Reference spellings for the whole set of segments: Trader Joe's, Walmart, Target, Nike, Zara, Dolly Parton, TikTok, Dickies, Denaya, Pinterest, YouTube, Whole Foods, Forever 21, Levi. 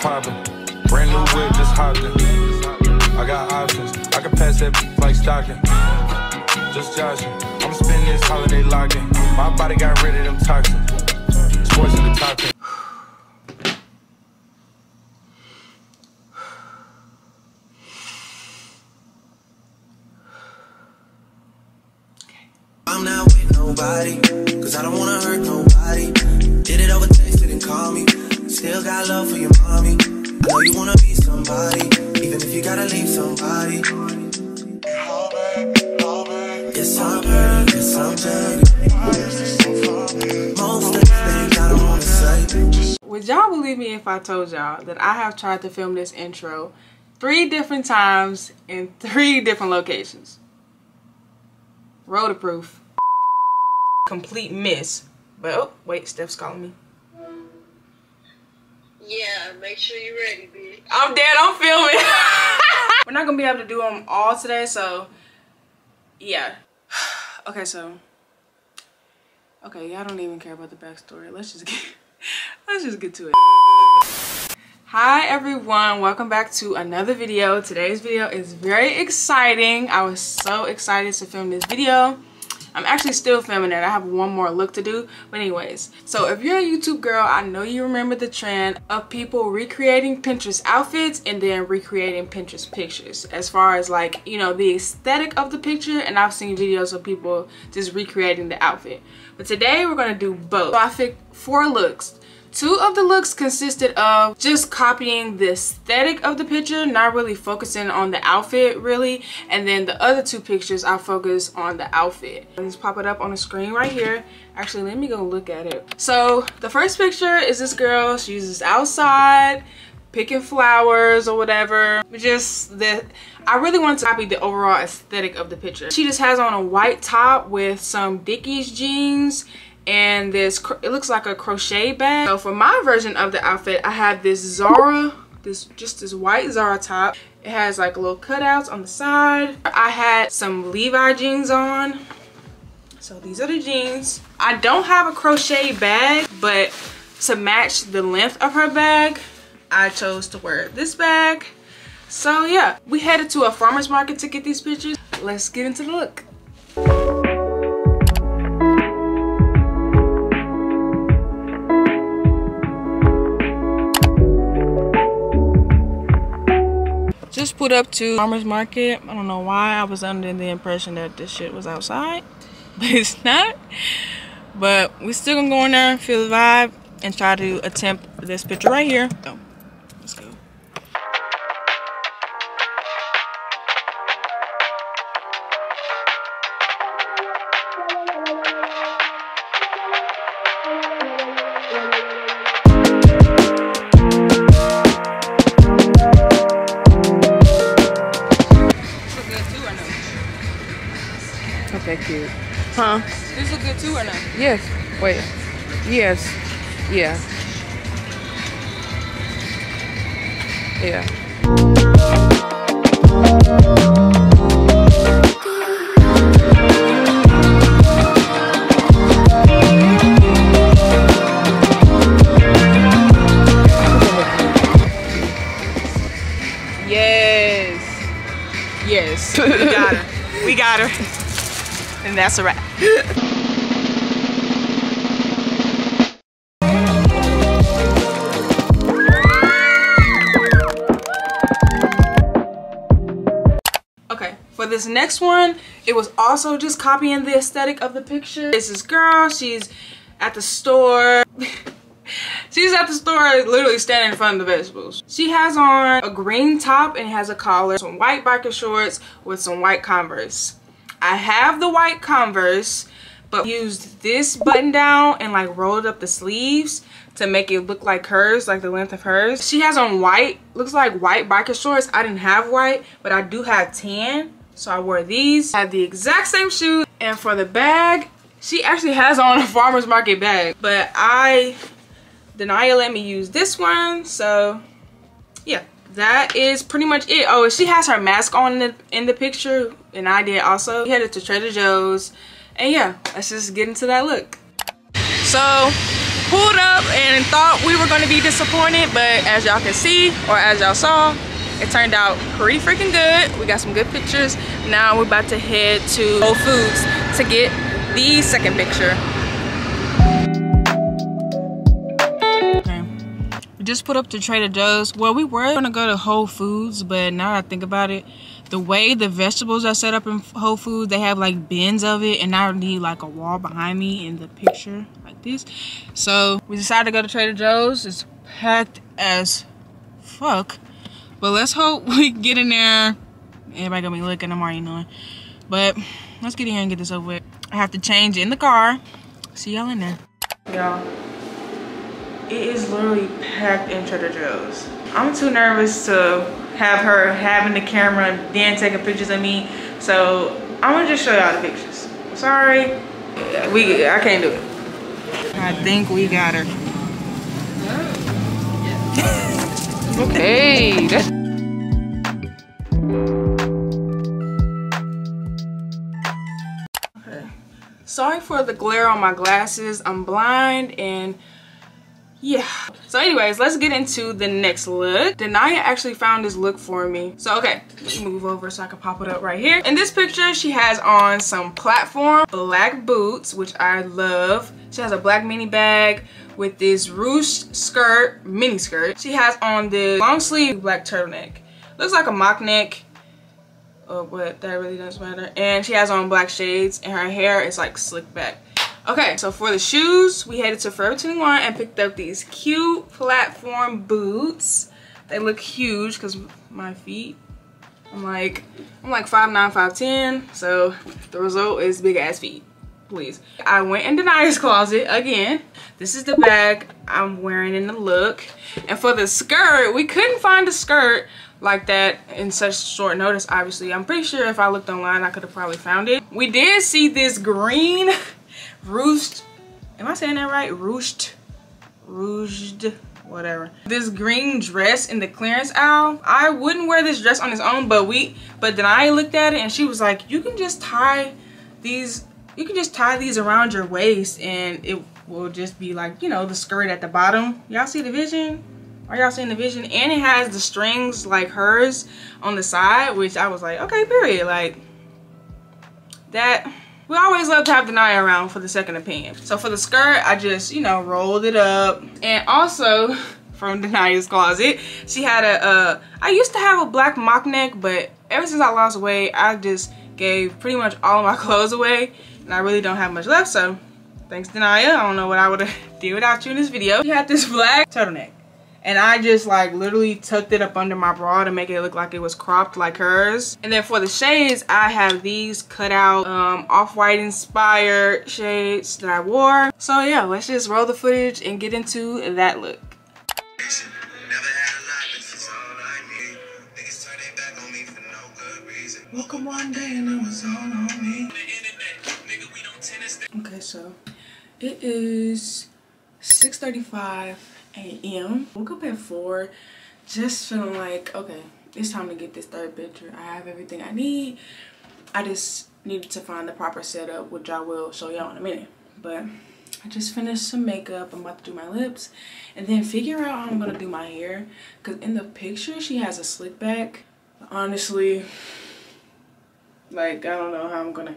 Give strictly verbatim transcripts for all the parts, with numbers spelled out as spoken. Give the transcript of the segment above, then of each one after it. poppin'. Brand new whip, just hopped in. I got options, I can pass that like stocking. Just joshin', I'm spendin' this holiday lockin'. My body got rid of them toxins. Sports in the top ten. I'm not with nobody, cause I don't wanna hurt nobody. Did it over text, didn't call me. Still got love for your mommy. I know you wanna be somebody, even if you gotta leave somebody. Yes, I'm hurt, yes, I'm dirty. Most things that you gotta wanna say. Would y'all believe me if I told y'all that I have tried to film this intro three different times in three different locations? Road approved. Complete miss. But oh, wait, Steph's calling me. Yeah, make sure you're ready, bitch. I'm dead, I'm filming. We're not gonna be able to do them all today, so yeah. Okay, so okay, y'all don't even care about the backstory. Let's just get let's just get to it. Hi everyone, welcome back to another video. Today's video is very exciting. I was so excited to film this video. I'm actually still filming it. I have one more look to do, but anyways. So if you're a YouTube girl, I know you remember the trend of people recreating Pinterest outfits and then recreating Pinterest pictures. As far as like, you know, the aesthetic of the picture, and I've seen videos of people just recreating the outfit. But today we're gonna do both. So I picked four looks. Two of the looks consisted of just copying the aesthetic of the picture, not really focusing on the outfit really. And then the other two pictures I focus on the outfit. Let's pop it up on the screen right here. Actually, let me go look at it. So the first picture is this girl. She's just outside picking flowers or whatever. Just the, I really wanted to copy the overall aesthetic of the picture. She just has on a white top with some Dickies jeans and this, it looks like a crochet bag. So for my version of the outfit, I have this Zara, this just this white Zara top. It has like little cutouts on the side. I had some Levi jeans on. So these are the jeans. I don't have a crochet bag, but to match the length of her bag, I chose to wear this bag. So yeah, we headed to a farmer's market to get these pictures. Let's get into the look. Just put up to farmer's market. I don't know why I was under the impression that this shit was outside, but it's not. But we're still gonna go in there, feel the vibe, and try to attempt this picture right here. So let's go. Cute. Huh? This look good too or not? Yes. Wait. Yes. Yeah. Yeah. Yes. Yes. We got her. We got her. And that's a wrap. Okay, for this next one, it was also just copying the aesthetic of the picture. It's this girl, she's at the store. She's at the store literally standing in front of the vegetables. She has on a green top and has a collar, some white biker shorts with some white Converse. I have the white Converse, but used this button down and like rolled up the sleeves to make it look like hers, like the length of hers. She has on white, looks like white biker shorts. I didn't have white, but I do have tan, so I wore these. I had the exact same shoes. And for the bag, she actually has on a farmer's market bag, but I, Denaya let me use this one, so yeah. That is pretty much it. Oh, she has her mask on in the, in the picture, and I did also. We headed to Trader Joe's, and yeah, let's just get into that look. So, pulled up and thought we were going to be disappointed, but as y'all can see, or as y'all saw, it turned out pretty freaking good. We got some good pictures. Now we're about to head to Whole Foods to get the second picture. Just put up to Trader Joe's. Well, we were gonna go to Whole Foods, but now that I think about it, the way the vegetables are set up in Whole Foods, they have like bins of it, and I need like a wall behind me in the picture like this. So we decided to go to Trader Joe's. It's packed as fuck, but let's hope we get in there. Everybody gonna be looking, I'm already knowing. But let's get in here and get this over with. I have to change in the car. See y'all in there. Y'all, it is literally packed in Trader Joe's. I'm too nervous to have her having the camera and then taking pictures of me. So I'm gonna just show y'all the pictures. Sorry, we I can't do it. I think we got her. Okay. That's okay. Sorry for the glare on my glasses. I'm blind and. Yeah. So anyways, let's get into the next look. Denaya actually found this look for me. So okay, let's move over so I can pop it up right here. In this picture, she has on some platform black boots, which I love. She has a black mini bag with this ruched skirt, mini skirt. She has on this long sleeve black turtleneck. Looks like a mock neck, oh, but that really doesn't matter. And she has on black shades and her hair is like slicked back. Okay, so for the shoes, we headed to Forever twenty-one and picked up these cute platform boots. They look huge because my feet, I'm like, I'm like five nine, five ten, so the result is big ass feet, please. I went in Denaya's closet again. This is the bag I'm wearing in the look. And for the skirt, we couldn't find a skirt like that in such short notice, obviously. I'm pretty sure if I looked online, I could have probably found it. We did see this green ruched, am I saying that right? Ruched, ruched, whatever. This green dress in the clearance aisle. I wouldn't wear this dress on its own, but we, but then I looked at it and she was like, you can just tie these, you can just tie these around your waist and it will just be like, you know, the skirt at the bottom. Y'all see the vision? Are y'all seeing the vision? And it has the strings like hers on the side, which I was like, okay, period. Like that. We always love to have Denaya around for the second opinion. So for the skirt, I just, you know, rolled it up. And also from Denaya's closet, she had a, uh, I used to have a black mock neck, but ever since I lost weight, I just gave pretty much all of my clothes away. And I really don't have much left, so thanks Denaya. I don't know what I would do without you in this video. She had this black turtleneck. And I just like literally tucked it up under my bra to make it look like it was cropped like hers. And then for the shades, I have these cut out um, off-white inspired shades that I wore. So yeah, let's just roll the footage and get into that look. Welcome one day and it was all on me. Okay, so it is six thirty-five a m Woke up at four, just feeling like, okay, it's time to get this third picture. I have everything I need. I just needed to find the proper setup, which I will show y'all in a minute. But I just finished some makeup. I'm about to do my lips and then figure out how I'm gonna do my hair, because in the picture she has a slick back. Honestly, like, I don't know how I'm gonna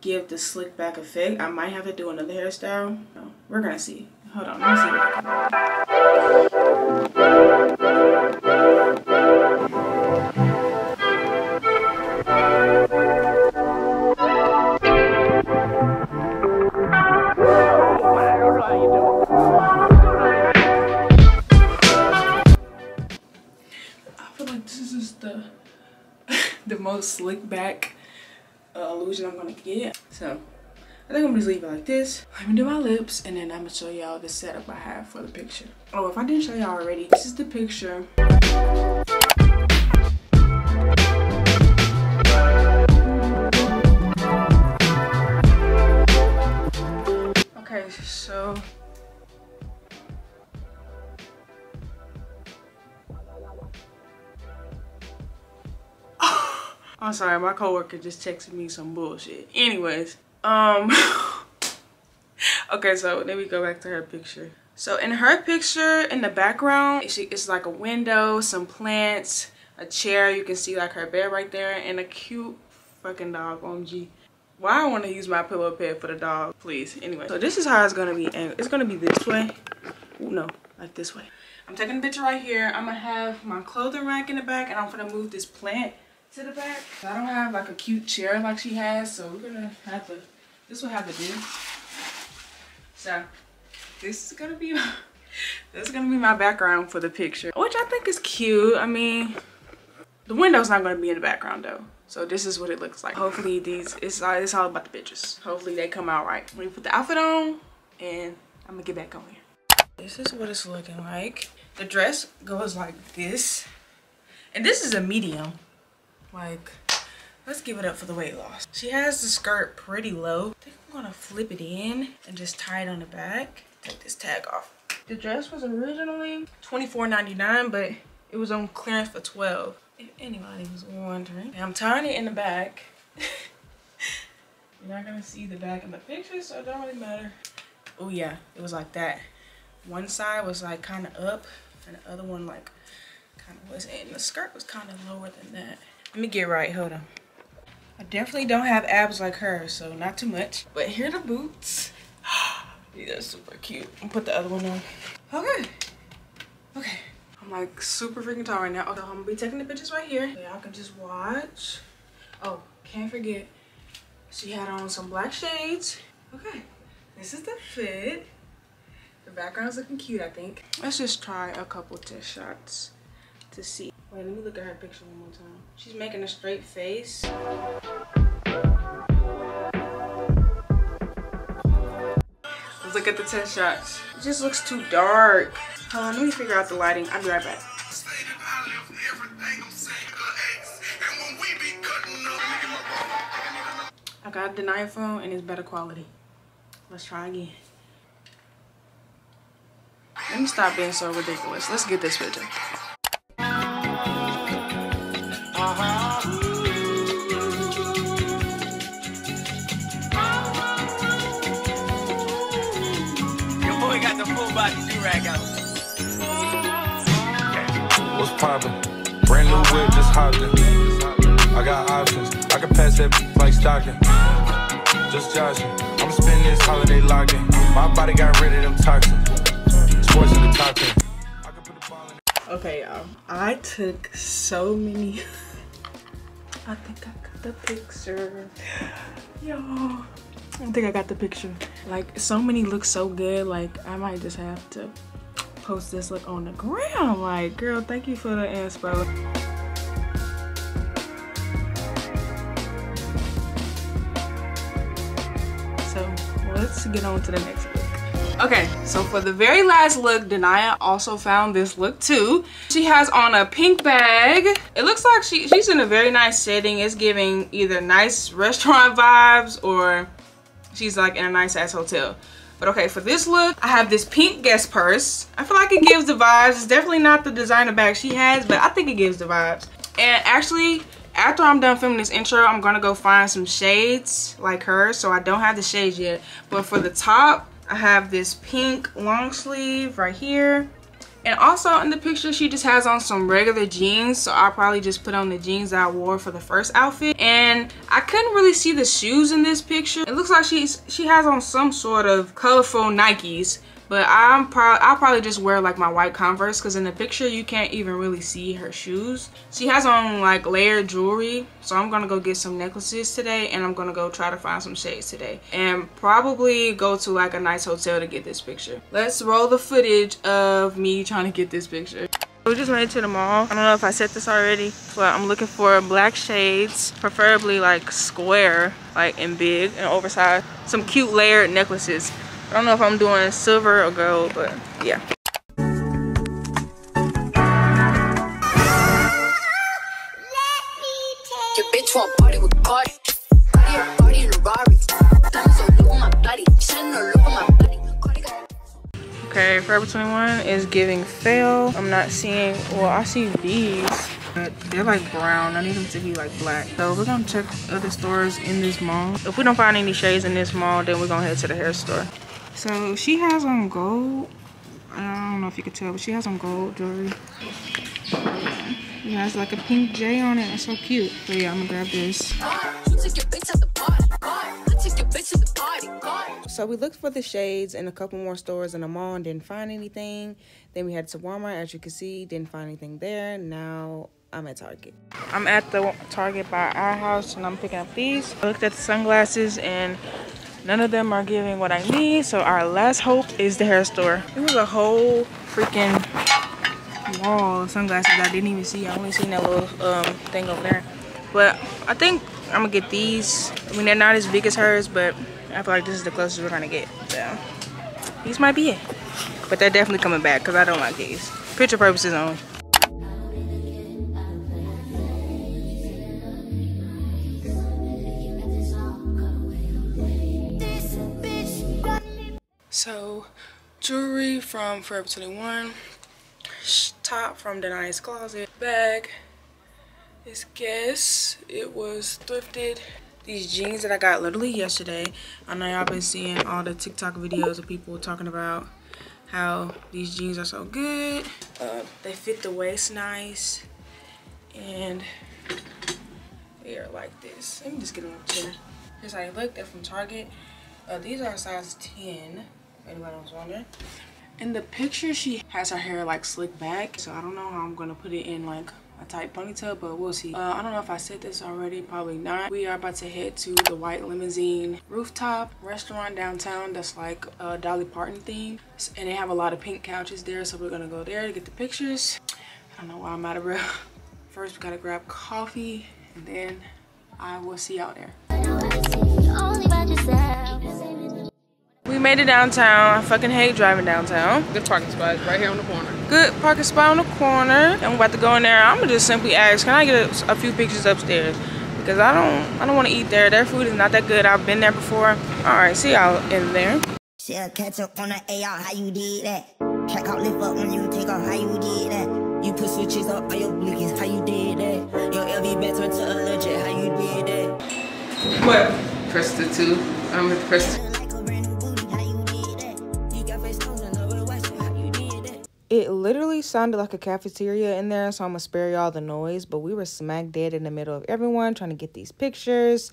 give the slick back effect. I might have to do another hairstyle. No, we're gonna see. Hold on, let's see what I can. I feel like this is just the the most slick back uh, illusion I'm gonna get. So I think I'm gonna just leave it like this. Let me do my lips and then I'm gonna show y'all the setup I have for the picture. Oh, if I didn't show y'all already, this is the picture. Okay, so I'm sorry, my coworker just texted me some bullshit. Anyways. Um, Okay, so let me go back to her picture. So in her picture, in the background, she, it's like a window, some plants, a chair. You can see like her bed right there, and a cute fucking dog, O M G. Why I want to use my pillow pad for the dog, please. Anyway, so this is how it's going to be. It's going to be this way. Ooh, no, like this way. I'm taking a picture right here. I'm going to have my clothing rack in the back, and I'm going to move this plant to the back. I don't have like a cute chair like she has, so we're going to have to, this will have to do. So this is gonna be this is gonna be my background for the picture, which I think is cute. I mean, the window's not gonna be in the background though, so this is what it looks like. Hopefully these, it's all, it's all about the pictures. Hopefully they come out right. Let me put the outfit on, and I'm gonna get back on here. This is what it's looking like. The dress goes like this, and this is a medium. Like, let's give it up for the weight loss. She has the skirt pretty low. I think I'm gonna flip it in and just tie it on the back. Take this tag off. The dress was originally twenty-four ninety-nine, but it was on clearance for twelve dollars. If anybody was wondering. I'm tying it in the back. You're not gonna see the back in the picture, so it don't really matter. Oh yeah, it was like that. One side was like kind of up, and the other one like kind of wasn't. And the skirt was kind of lower than that. Let me get right, hold on. I definitely don't have abs like her, so not too much. But here are the boots. These are super cute. I'll put the other one on. Okay. Okay. I'm like super freaking tall right now. Okay, I'm gonna be taking the pictures right here. Y'all can just watch. Oh, can't forget. She had on some black shades. Okay. This is the fit. The background's looking cute, I think. Let's just try a couple test shots to see. Wait, let me look at her picture one more time. She's making a straight face. Let's look at the test shots. It just looks too dark. Hold on, let me figure out the lighting. I'll be right back. I got the Denaya phone and it's better quality. Let's try again. Let me stop being so ridiculous. Let's get this picture. What's poppin'? Brand new whip, just hopped in. I got options, I can pass that like stocking. Just joshin', I'm spending this holiday locking. My body got rid of them toxins. Sports in the top ten. Okay, y'all, I took so many. I think I got the picture. Yo. I think I got the picture. Like, so many look so good. Like, I might just have to post this look on the gram. Like, girl, thank you for the inspo. So let's get on to the next look. Okay, so for the very last look, Denaya also found this look too. She has on a pink bag. It looks like she she's in a very nice setting. It's giving either nice restaurant vibes or she's like in a nice ass hotel. But okay, for this look, I have this pink guest purse. I feel like it gives the vibes. It's definitely not the designer bag she has, but I think it gives the vibes. And actually, after I'm done filming this intro, I'm gonna go find some shades like hers. So I don't have the shades yet. But for the top, I have this pink long sleeve right here. And also in the picture, she just has on some regular jeans. So I'll probably just put on the jeans that I wore for the first outfit. And I couldn't really see the shoes in this picture. It looks like she's she has on some sort of colorful Nikes. But I'm pro I'll probably just wear like my white Converse, because in the picture you can't even really see her shoes. She has on like layered jewelry. So I'm gonna go get some necklaces today, and I'm gonna go try to find some shades today, and probably go to like a nice hotel to get this picture. Let's roll the footage of me trying to get this picture. We just made it to the mall. I don't know if I said this already, but I'm looking for black shades, preferably like square, like and big and oversized. Some cute layered necklaces. I don't know if I'm doing silver or gold, but yeah. Your bitch want party with party. Party in a Rari. Okay, Forever twenty-one is giving fail. I'm not seeing, well, I see these, but they're like brown. I need them to be like black. So we're gonna check other stores in this mall. If we don't find any shades in this mall, then we're gonna head to the hair store. So she has on gold. I don't know if you can tell, but she has on gold jewelry. Yeah. It has like a pink J on it. It's so cute. But yeah, I'm gonna grab this. So we looked for the shades in a couple more stores in the mall and didn't find anything. Then we headed to Walmart, as you can see, didn't find anything there. Now I'm at Target. I'm at the Target by our house and I'm picking up these. I looked at the sunglasses and none of them are giving what I need. So our last hope is the hair store. It was a whole freaking wall of sunglasses I didn't even see. I only seen that little um, thing over there. But I think I'm gonna get these. I mean, they're not as big as hers, but I feel like this is the closest we're gonna get. So these might be it. But they're definitely coming back because I don't like these. Picture purposes only. So, jewelry from Forever twenty-one, top from Denaya's closet, bag is Guess, it was thrifted. These jeans that I got literally yesterday. I know y'all been seeing all the TikTok videos of people talking about how these jeans are so good. Uh, they fit the waist nice, and they are like this. Let me just get them up here. Here's how they look. They're from Target. Uh, these are size ten. Anybody was wondering. In the picture, she has her hair like slicked back, so I don't know how I'm gonna put it in like a tight ponytail, but we'll see. uh, I don't know if I said this already, probably not. We are about to head to the White Limousine rooftop restaurant downtown that's like a Dolly Parton theme, and they have a lot of pink couches there, so we're gonna go there to get the pictures. I don't know why I'm out of breath. First we gotta grab coffee and then I will see y'all there. We made it downtown. I fucking hate driving downtown. Good parking spot right here on the corner. Good parking spot on the corner. And we're about to go in there. I'm gonna just simply ask, can I get a, a few pictures upstairs? Because I don't, I don't want to eat there. Their food is not that good. I've been there before. All right, see y'all in there. She'll catch up on the A R. How you did that? Check out, lift up when you take off. How you did that? You put switches up on your blinkies. How you did that? Your L V bets went to allergic. How you did that? What? Press the two. I'm with press the two. It literally sounded like a cafeteria in there, so I'm gonna spare y'all the noise, but we were smack dead in the middle of everyone trying to get these pictures.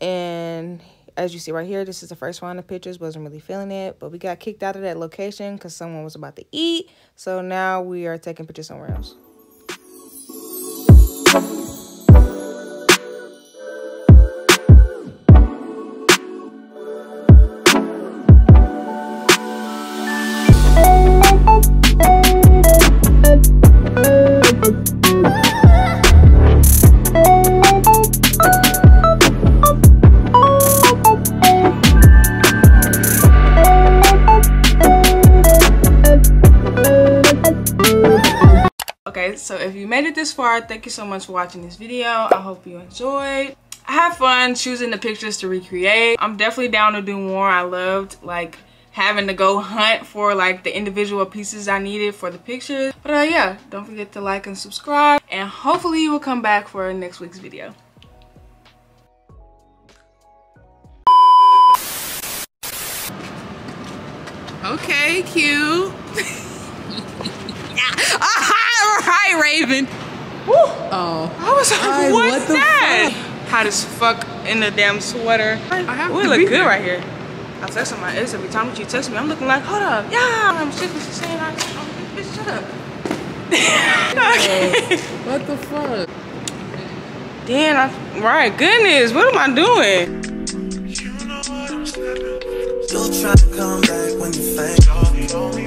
And as you see right here, this is the first round of pictures. Wasn't really feeling it, but we got kicked out of that location because someone was about to eat. So now we are taking pictures somewhere else. So if you made it this far, thank you so much for watching this video. I hope you enjoyed. I had fun choosing the pictures to recreate. I'm definitely down to do more. I loved like having to go hunt for like the individual pieces I needed for the pictures. But uh, yeah, don't forget to like and subscribe, and hopefully you will come back for next week's video. Okay, cute. Hi, Raven. Woo. Oh, I was like, I, what's what that? Fuck? Hot as fuck in the damn sweater. I, I have we look good here. Right here. I text on my ex every time that you text me. I'm looking like, hold up, yeah. I'm sick of saying, I'm like, bitch, shut up. Okay. What the fuck? Then I, right, goodness, what am I doing? You know what I'm slipping. You'll try to come back when you think.